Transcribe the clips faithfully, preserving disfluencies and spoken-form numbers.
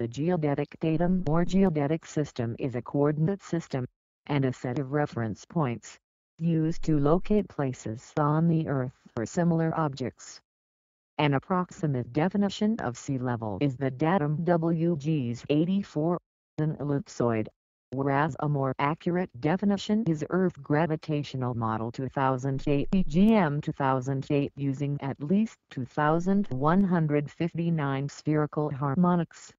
The geodetic datum or geodetic system is a coordinate system, and a set of reference points, used to locate places on the Earth for similar objects. An approximate definition of sea level is the datum W G S eighty-four, an ellipsoid, whereas a more accurate definition is Earth Gravitational Model two thousand eight E G M two thousand eight using at least two thousand one hundred fifty-nine spherical harmonics.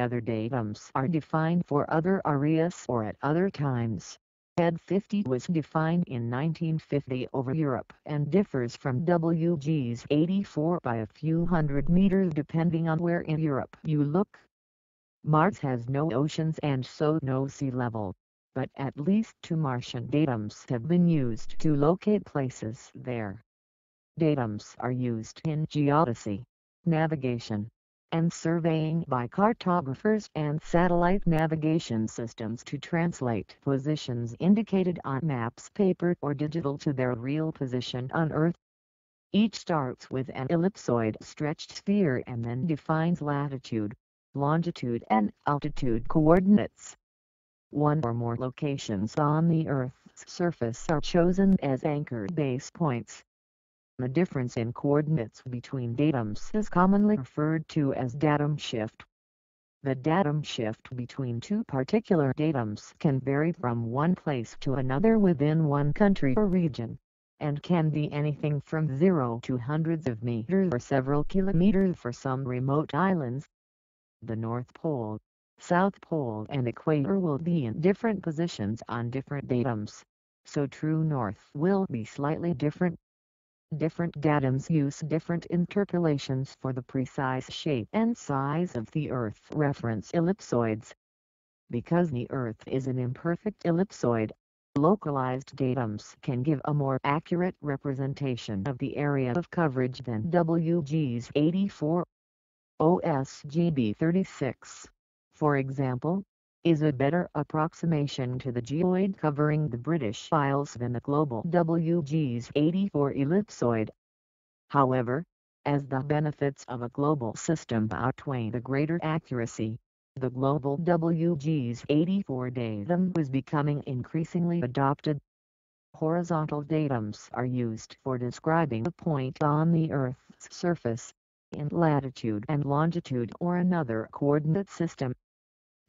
Other datums are defined for other areas or at other times. E D fifty was defined in nineteen fifty over Europe and differs from W G S eighty-four by a few hundred meters depending on where in Europe you look. Mars has no oceans and so no sea level, but at least two Martian datums have been used to locate places there. Datums are used in geodesy, navigation, and surveying by cartographers and satellite navigation systems to translate positions indicated on maps, paper or digital to their real position on Earth. Each starts with an ellipsoid stretched sphere and then defines latitude, longitude and altitude coordinates. One or more locations on the Earth's surface are chosen as anchor base points. The difference in coordinates between datums is commonly referred to as datum shift. The datum shift between two particular datums can vary from one place to another within one country or region, and can be anything from zero to hundreds of meters or several kilometers for some remote islands. The North Pole, South Pole and equator will be in different positions on different datums, so true north will be slightly different. Different datums use different interpolations for the precise shape and size of the Earth reference ellipsoids. Because the Earth is an imperfect ellipsoid, localized datums can give a more accurate representation of the area of coverage than W G S eighty-four. O S G B thirty-six, for example, is a better approximation to the geoid covering the British Isles than the global W G S eighty-four ellipsoid. However, as the benefits of a global system outweigh the greater accuracy, the global W G S eighty-four datum was becoming increasingly adopted. Horizontal datums are used for describing a point on the Earth's surface, in latitude and longitude or another coordinate system.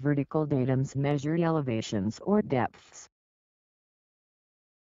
Vertical datums measure elevations or depths.